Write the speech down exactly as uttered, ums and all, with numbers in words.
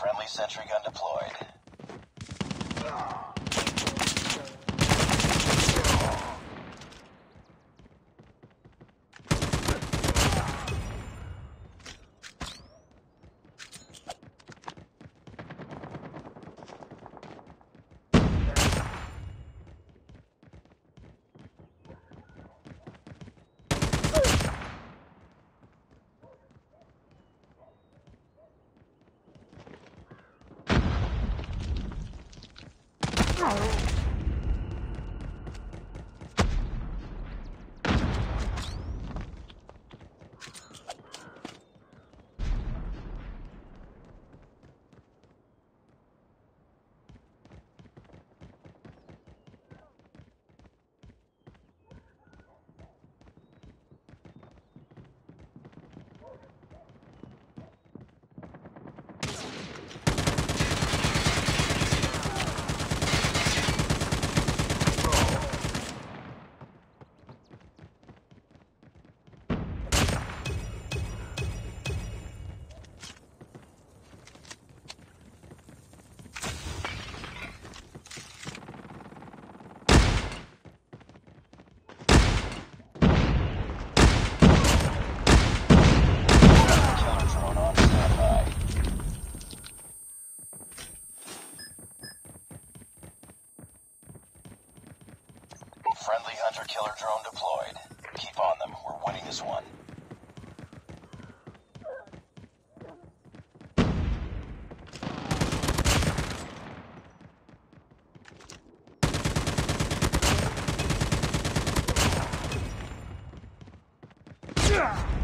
Friendly sentry gun deployed. Friendly hunter-killer drone deployed. Keep on them. We're winning this one. Yeah!